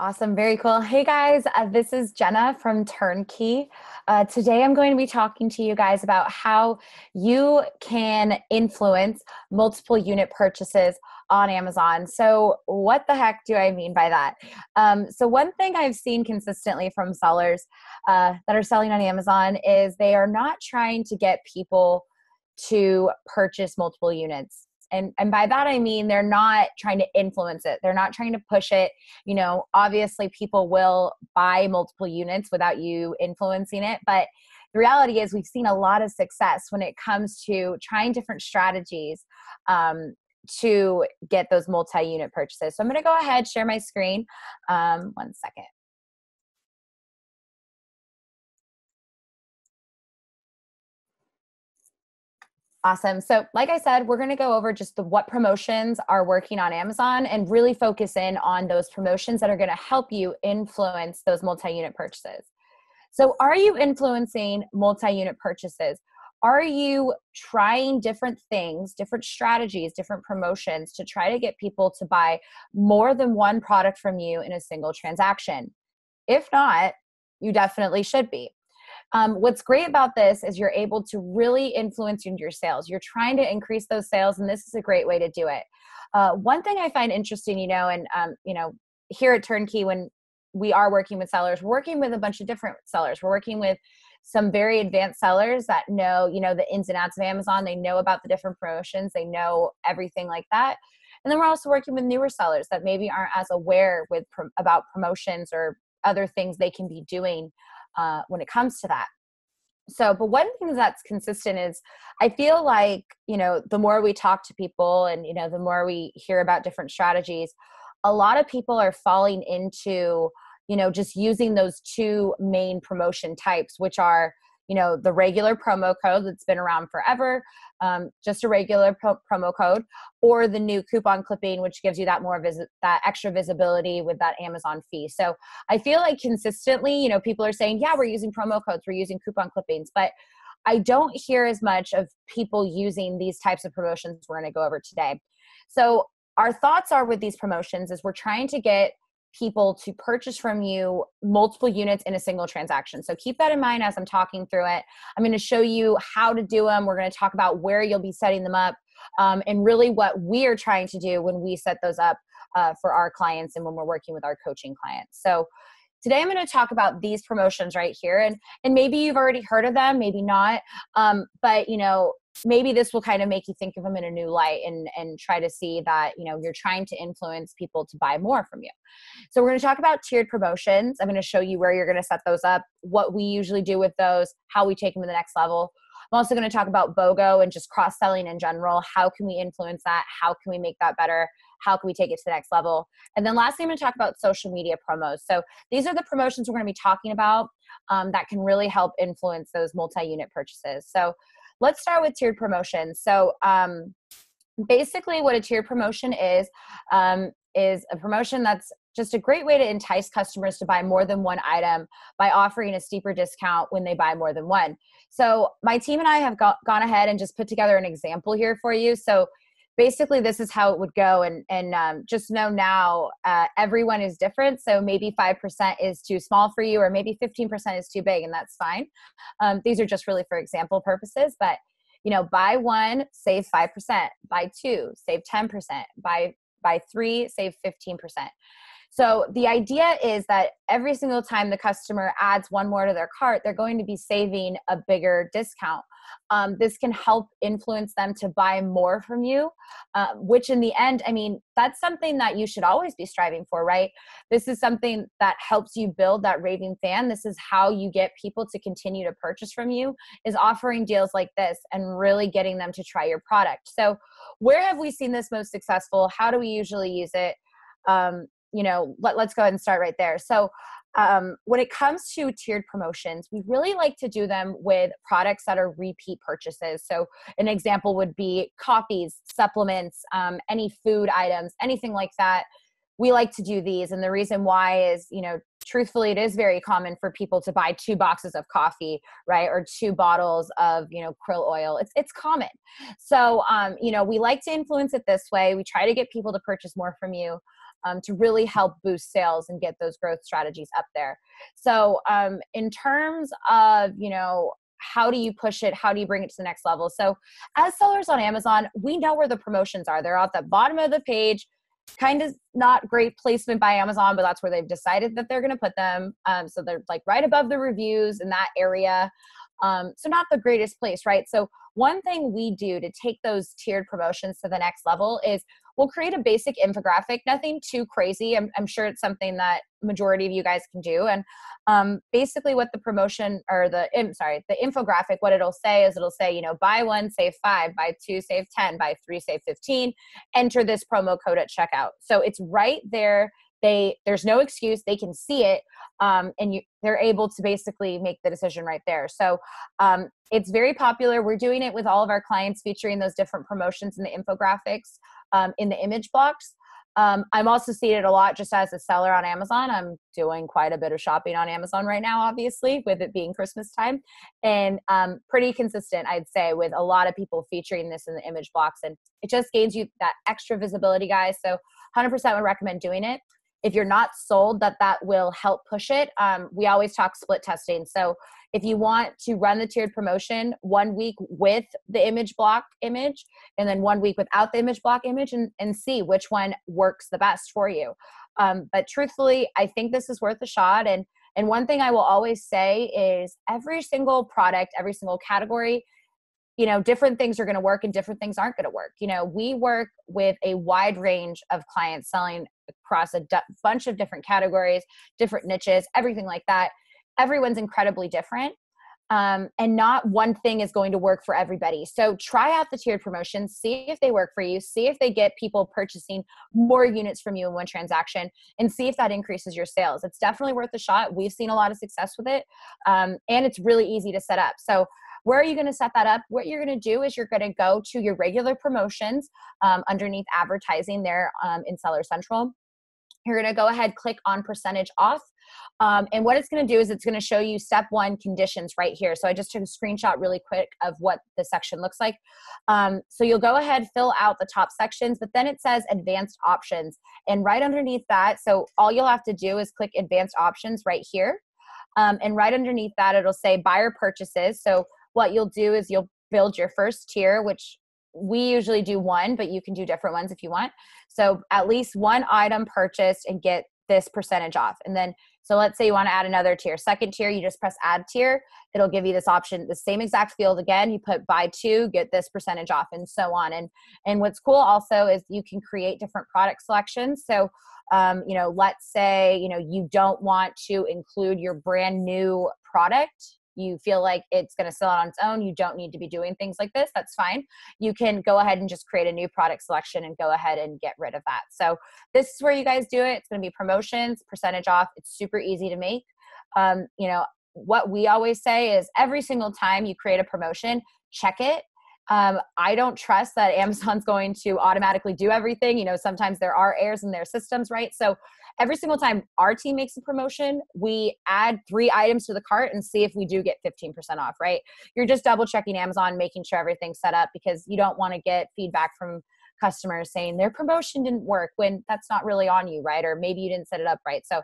Awesome, very cool. Hey guys, this is Jenna from Turnkey. Today I'm going to be talking to you guys about how you can influence multiple unit purchases on Amazon. So what the heck do I mean by that? So one thing I've seen consistently from sellers that are selling on Amazon is they are not trying to get people to purchase multiple units. And by that, I mean, they're not trying to influence it. They're not trying to push it. You know, obviously people will buy multiple units without you influencing it. But the reality is we've seen a lot of success when it comes to trying different strategies to get those multi-unit purchases. So I'm going to go ahead, share my screen. One second. Awesome. So like I said, we're going to go over just what promotions are working on Amazon and really focus in on those promotions that are going to help you influence those multi-unit purchases. So are you influencing multi-unit purchases? Are you trying different things, different strategies, different promotions to try to get people to buy more than one product from you in a single transaction? If not, you definitely should be. What's great about this is you're able to really influence your sales. You're trying to increase those sales, and this is a great way to do it. One thing I find interesting, you know, and you know, here at Turnkey, when we are working with sellers, we're working with a bunch of different sellers. We're working with some very advanced sellers that know, you know, the ins and outs of Amazon. They know about the different promotions. They know everything like that. And then we're also working with newer sellers that maybe aren't as aware with about promotions or other things they can be doing when it comes to that. So, but one thing that's consistent is I feel like, you know, the more we talk to people and, you know, the more we hear about different strategies, a lot of people are falling into, you know, just using those two main promotion types, which are, you know, the regular promo code that's been around forever, just a regular promo code, or the new coupon clipping, which gives you that that extra visibility with that Amazon fee. So I feel like consistently, you know, people are saying, yeah, we're using promo codes, we're using coupon clippings, but I don't hear as much of people using these types of promotions we're going to go over today. So our thoughts are with these promotions is we're trying to get people to purchase from you multiple units in a single transaction. So keep that in mind as I'm talking through it. I'm going to show you how to do them. We're going to talk about where you'll be setting them up and really what we're trying to do when we set those up for our clients and when we're working with our coaching clients. So today I'm going to talk about these promotions right here. And maybe you've already heard of them, maybe not. But, you know, maybe this will kind of make you think of them in a new light and try to see that, you know, you're trying to influence people to buy more from you. So we're going to talk about tiered promotions. I'm going to show you where you're going to set those up, what we usually do with those, how we take them to the next level. I'm also going to talk about BOGO and just cross-selling in general. How can we influence that? How can we make that better? How can we take it to the next level? And then lastly, I'm going to talk about social media promos. So these are the promotions we're going to be talking about that can really help influence those multi-unit purchases. So let's start with tiered promotions. So basically what a tiered promotion is a promotion that's just a great way to entice customers to buy more than one item by offering a steeper discount when they buy more than one. So my team and I have gone ahead and just put together an example here for you. So basically this is how it would go. And just know now everyone is different. So maybe 5% is too small for you, or maybe 15% is too big, and that's fine. These are just really for example purposes, but you know, buy one, save 5%, buy two, save 10%, buy three, save 15%. So the idea is that every single time the customer adds one more to their cart, they're going to be saving a bigger discount. This can help influence them to buy more from you, which in the end, I mean, that's something that you should always be striving for, right? This is something that helps you build that raving fan. This is how you get people to continue to purchase from you, is offering deals like this and really getting them to try your product. So where have we seen this most successful? How do we usually use it? You know, let's go ahead and start right there. So when it comes to tiered promotions, we really like to do them with products that are repeat purchases. So an example would be coffees, supplements, any food items, anything like that. We like to do these. And the reason why is, you know, truthfully, it is very common for people to buy 2 boxes of coffee, right? Or 2 bottles of, krill oil. It's common. So, we like to influence it this way. We try to get people to purchase more from you, to really help boost sales and get those growth strategies up there. So, in terms of, how do you push it? How do you bring it to the next level? So as sellers on Amazon, we know where the promotions are. They're at the bottom of the page, kind of not great placement by Amazon, but that's where they've decided that they're going to put them. So they're like right above the reviews in that area. So not the greatest place, right? So one thing we do to take those tiered promotions to the next level is we'll create a basic infographic, nothing too crazy. I'm sure it's something that majority of you guys can do. And basically what the promotion or the infographic, what it'll say is it'll say, buy 1, save 5, buy 2, save 10, buy 3, save 15, enter this promo code at checkout. So it's right there. There's no excuse. They can see it. They're able to basically make the decision right there. So it's very popular. We're doing it with all of our clients, featuring those different promotions in the infographics, in the image blocks. I'm also seeing it a lot just as a seller on Amazon. I'm doing quite a bit of shopping on Amazon right now, obviously, with it being Christmas time. And pretty consistent, I'd say, with a lot of people featuring this in the image blocks. And it just gains you that extra visibility, guys. So 100% would recommend doing it. If you're not sold that will help push it. We always talk split testing. So if you want to run the tiered promotion 1 week with the image block image, and then 1 week without the image block image, and see which one works the best for you. But truthfully, I think this is worth a shot. And one thing I will always say is every single product, every single category, different things are going to work and different things aren't going to work. We work with a wide range of clients selling across a bunch of different categories, different niches, everything like that. Everyone's incredibly different. And not one thing is going to work for everybody. So try out the tiered promotions, see if they work for you, see if they get people purchasing more units from you in one transaction, and see if that increases your sales. It's definitely worth a shot. We've seen a lot of success with it. And it's really easy to set up. So where are you going to set that up? What you're going to do is you're going to go to your regular promotions underneath advertising there in Seller Central. You're going to go ahead, click on percentage off. And what it's going to do is it's going to show you step 1 conditions right here. So I just took a screenshot really quick of what the section looks like. So you'll go ahead, fill out the top sections, but then it says advanced options. And right underneath that, so all you'll have to do is click advanced options right here. And right underneath that, it'll say buyer purchases. So what you'll do is you'll build your first tier, which we usually do 1, but you can do different ones if you want. So at least 1 item purchased and get this percentage off. And then, so let's say you want to add another tier. Second tier, you just press add tier. It'll give you this option, the same exact field again. You put buy 2, get this percentage off, and so on. And what's cool also is you can create different product selections. So let's say you don't want to include your brand new product. You feel like it's going to sell on its own. You don't need to be doing things like this. That's fine. You can go ahead and just create a new product selection and go ahead and get rid of that. So this is where you guys do it. It's going to be promotions, percentage off. It's super easy to make. What we always say is every single time you create a promotion, check it. I don't trust that Amazon's going to automatically do everything. Sometimes there are errors in their systems, right? So every single time our team makes a promotion, we add 3 items to the cart and see if we do get 15% off, right? You're just double checking Amazon, making sure everything's set up, because you don't want to get feedback from customers saying their promotion didn't work when that's not really on you, right? Or maybe you didn't set it up right. So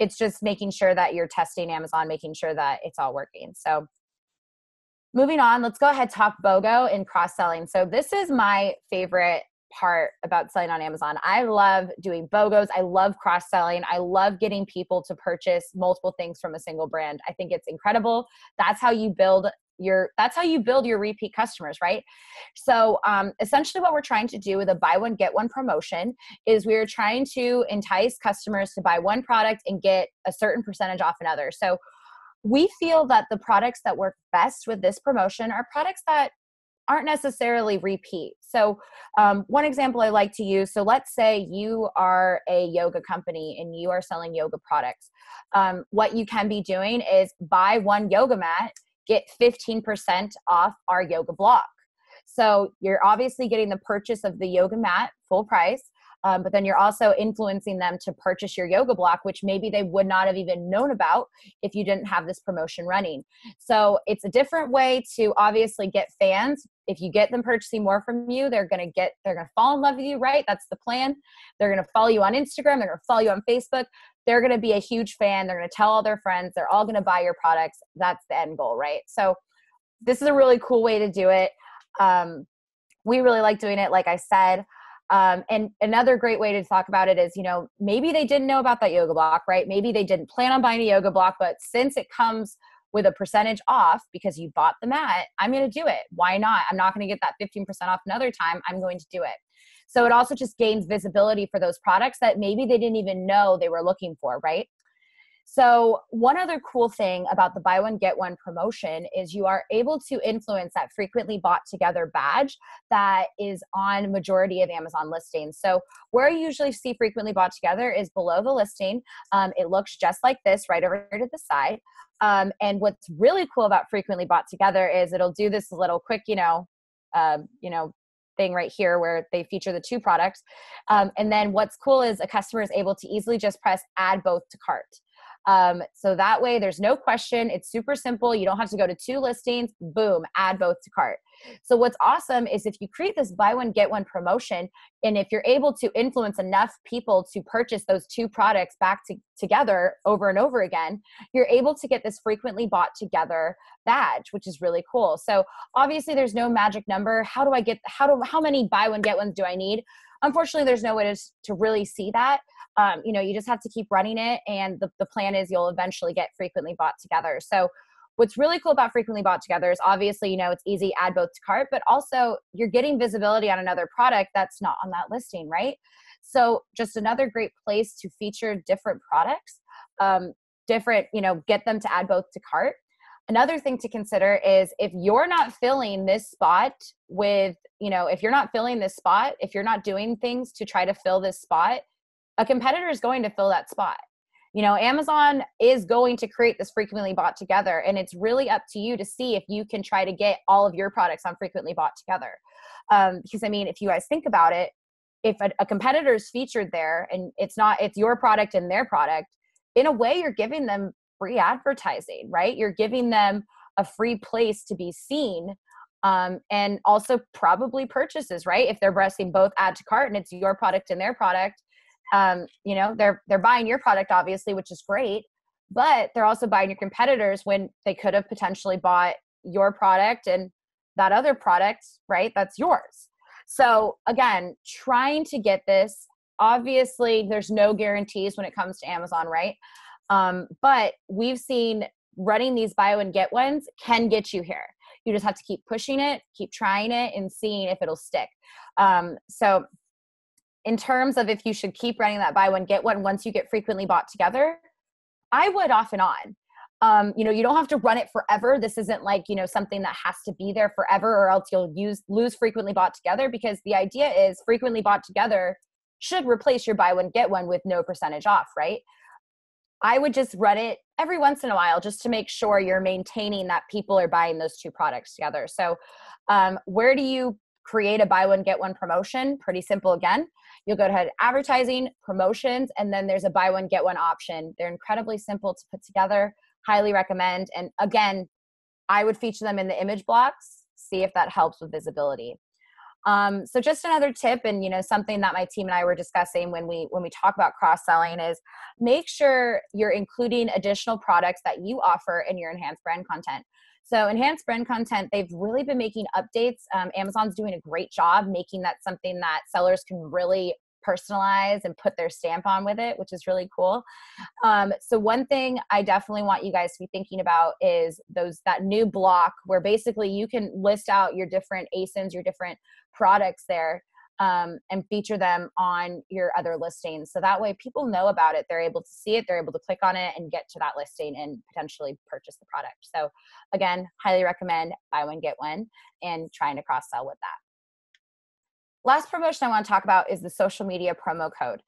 it's just making sure that you're testing Amazon, making sure that it's all working. So moving on, let's go ahead, talk BOGO and cross-selling. So this is my favorite part about selling on Amazon. I love doing BOGOs. I love cross-selling. I love getting people to purchase multiple things from a single brand. I think it's incredible. That's how you build your repeat customers, right? So essentially what we're trying to do with a buy 1, get 1 promotion is we're trying to entice customers to buy 1 product and get a certain percentage off another. So we feel that the products that work best with this promotion are products that aren't necessarily repeat. So one example I like to use, so let's say you are a yoga company and you are selling yoga products. What you can be doing is buy 1 yoga mat, get 15% off our yoga block. So you're obviously getting the purchase of the yoga mat full price. But then you're also influencing them to purchase your yoga block, which maybe they would not have even known about if you didn't have this promotion running. So it's a different way to obviously get fans. If you get them purchasing more from you, they're going to fall in love with you, right? That's the plan. They're going to follow you on Instagram. They're going to follow you on Facebook. They're going to be a huge fan. They're going to tell all their friends. They're all going to buy your products. That's the end goal, right? So this is a really cool way to do it. We really like doing it, like I said. And another great way to talk about it is, you know, maybe they didn't know about that yoga block, right? Maybe they didn't plan on buying a yoga block, but since it comes with a percentage off because you bought the mat, I'm going to do it. Why not? I'm not going to get that 15% off another time. I'm going to do it. So it also just gains visibility for those products that maybe they didn't even know they were looking for, right? So one other cool thing about the buy one, get one promotion is you are able to influence that frequently bought together badge that is on majority of Amazon listings. So where you usually see frequently bought together is below the listing. It looks just like this right over here to the side. And what's really cool about frequently bought together is it'll do this little quick, thing right here where they feature the two products. And then what's cool is a customer is able to easily just press add both to cart. So that way there's no question. It's super simple. You don't have to go to two listings, boom, add both to cart. So what's awesome is if you create this buy one, get one promotion, and if you're able to influence enough people to purchase those two products back together over and over again, you're able to get this frequently bought together badge, which is really cool. So obviously there's no magic number. How many buy one, get ones do I need? Unfortunately, there's no way to really see that. You just have to keep running it, and the plan is you'll eventually get frequently bought together. So what's really cool about frequently bought together is obviously, it's easy, add both to cart, but also you're getting visibility on another product that's not on that listing, right? So just another great place to feature different products, get them to add both to cart. Another thing to consider is if you're not filling this spot with, if you're not doing things to try to fill this spot, a competitor is going to fill that spot. Amazon is going to create this frequently bought together, and it's really up to you to see if you can try to get all of your products on frequently bought together. Because if you guys think about it, if a competitor is featured there and it's your product and their product, in a way you're giving them free advertising, right? You're giving them a free place to be seen, and also probably purchases, right? If they're pressing both add to cart and it's your product and their product, they're buying your product, obviously, which is great, but they're also buying your competitors when they could have potentially bought your product and that other product, right? That's yours. So again, trying to get this, obviously there's no guarantees when it comes to Amazon, right? But we've seen running these buy one, get ones can get you here. You just have to keep pushing it, keep trying it, and seeing if it'll stick. So in terms of if you should keep running that buy one, get one once you get frequently bought together, I would off and on. You don't have to run it forever. This isn't like, something that has to be there forever, or else you'll lose frequently bought together, because the idea is frequently bought together should replace your buy one, get one with no percentage off, right? I would just run it every once in a while just to make sure you're maintaining that people are buying those two products together. So where do you create a buy one, get one promotion? Pretty simple again. You'll go ahead, advertising, promotions, and then there's a buy one, get one option. They're incredibly simple to put together, highly recommend. And again, I would feature them in the image blocks, see if that helps with visibility. So just another tip, and something that my team and I were discussing when we talk about cross-selling, is make sure you're including additional products that you offer in your enhanced brand content. So enhanced brand content, they've really been making updates. Amazon's doing a great job making that something that sellers can really personalize and put their stamp on with it, which is really cool. So one thing I definitely want you guys to be thinking about is that new block where basically you can list out your different ASINs, your different products there, and feature them on your other listings. So that way people know about it. They're able to see it. They're able to click on it and get to that listing and potentially purchase the product. So again, highly recommend buy one, get one, and trying to cross-sell with that. Last promotion I want to talk about is the social media promo code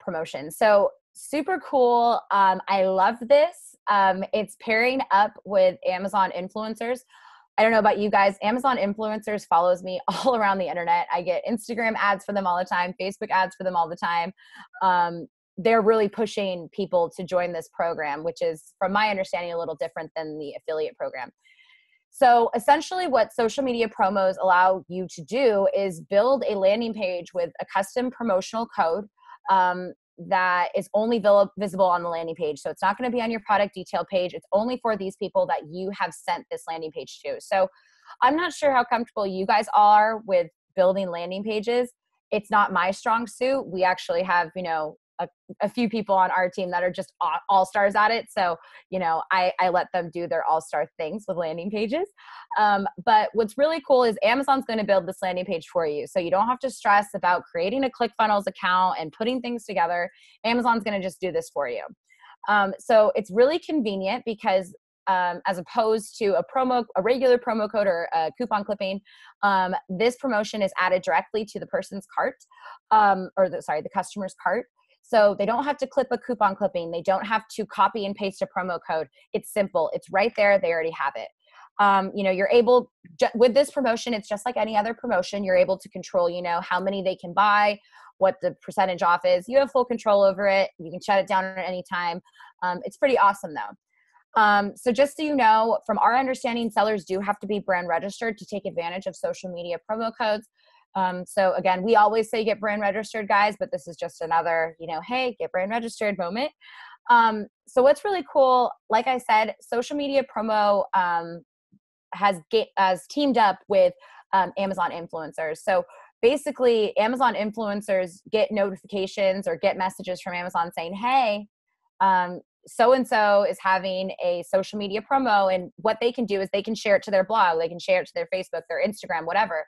promotion. So super cool. I love this. It's pairing up with Amazon influencers. I don't know about you guys, Amazon influencers follows me all around the internet. I get Instagram ads for them all the time, Facebook ads for them all the time. They're really pushing people to join this program, which is, from my understanding, a little different than the affiliate program. So essentially what social media promos allow you to do is build a landing page with a custom promotional code that is only visible on the landing page. So it's not going to be on your product detail page. It's only for these people that you have sent this landing page to. So I'm not sure how comfortable you guys are with building landing pages. It's not my strong suit. We actually have, you know, a few people on our team that are just all-stars at it. So, you know, I let them do their all-star things with landing pages. But what's really cool is Amazon's going to build this landing page for you. So you don't have to stress about creating a ClickFunnels account and putting things together. Amazon's going to just do this for you. So it's really convenient because as opposed to a regular promo code or a coupon clipping, this promotion is added directly to the person's cart, the customer's cart. So they don't have to clip a coupon clipping. They don't have to copy and paste a promo code. It's simple. It's right there. They already have it. You know, you're able, with this promotion, it's just like any other promotion. You're able to control, you know, how many they can buy, what the percentage off is. You have full control over it. You can shut it down at any time. It's pretty awesome though. So just so you know, from our understanding, sellers do have to be brand registered to take advantage of social media promo codes. So again, we always say get brand registered, guys, but this is just another, you know, hey, get brand registered moment. So what's really cool, like I said, social media promo has teamed up with Amazon influencers. So basically, Amazon influencers get notifications or get messages from Amazon saying, hey, so-and-so is having a social media promo, and what they can do is they can share it to their blog, they can share it to their Facebook, their Instagram, whatever.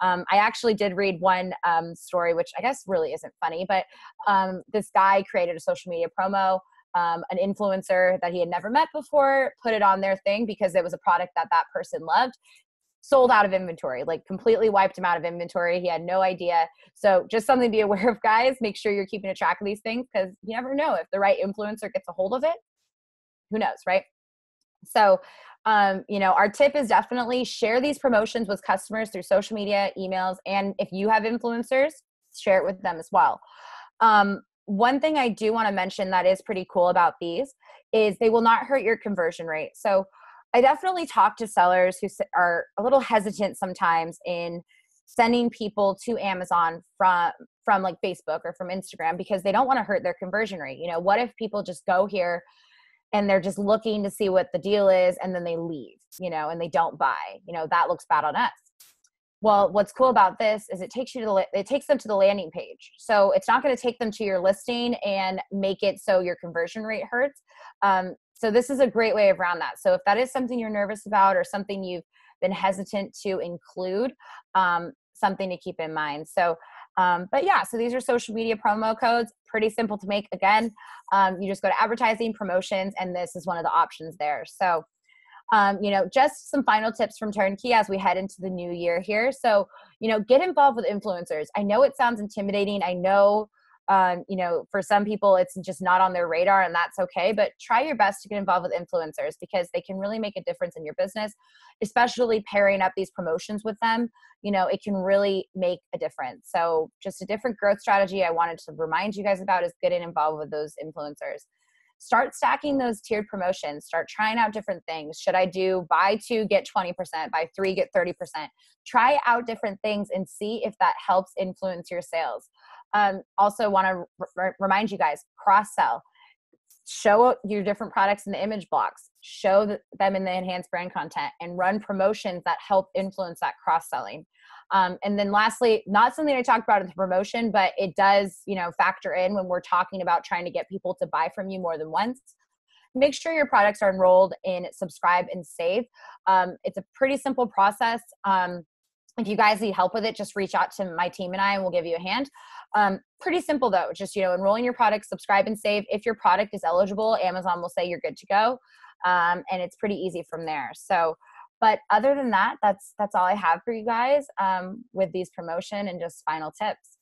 I actually did read one story, which I guess really isn't funny, but this guy created a social media promo, an influencer that he had never met before, put it on their thing because it was a product that that person loved, sold out of inventory, like completely wiped him out of inventory. He had no idea. So just something to be aware of, guys. Make sure you're keeping a track of these things because you never know if the right influencer gets a hold of it. Who knows, right? So, you know, our tip is definitely share these promotions with customers through social media, emails, and if you have influencers, share it with them as well. One thing I do want to mention that is pretty cool about these is they will not hurt your conversion rate. So I definitely talk to sellers who are a little hesitant sometimes in sending people to Amazon from like Facebook or from Instagram because they don't want to hurt their conversion rate. You know, what if people just go here and they're just looking to see what the deal is and then they leave, you know, and they don't buy, you know, that looks bad on us. Well, what's cool about this is it takes them to the landing page. So it's not going to take them to your listing and make it so your conversion rate hurts. So this is a great way around that. So if that is something you're nervous about or something you've been hesitant to include, something to keep in mind. So, but yeah, so these are social media promo codes, pretty simple to make. Again, you just go to advertising, promotions, and this is one of the options there. So, you know, just some final tips from Turnkey as we head into the new year here. So, you know, get involved with influencers. I know it sounds intimidating. I know, you know, for some people it's just not on their radar and that's okay, but try your best to get involved with influencers because they can really make a difference in your business, especially pairing up these promotions with them. You know, it can really make a difference. So just a different growth strategy I wanted to remind you guys about is getting involved with those influencers. Start stacking those tiered promotions. Start trying out different things. Should I do buy 2, get 20%, buy 3, get 30%? Try out different things and see if that helps influence your sales. Also want to remind you guys, cross-sell. Show your different products in the image blocks. Show them in the enhanced brand content and run promotions that help influence that cross-selling. And then lastly, not something I talked about in the promotion, but it does, you know, factor in when we're talking about trying to get people to buy from you more than once. Make sure your products are enrolled in subscribe and save. It's a pretty simple process. If you guys need help with it, just reach out to my team and I, and we'll give you a hand. Pretty simple though, just, you know, enrolling your product, subscribe and save. If your product is eligible, Amazon will say you're good to go. And it's pretty easy from there. So, but other than that, that's all I have for you guys with these promotion and just final tips.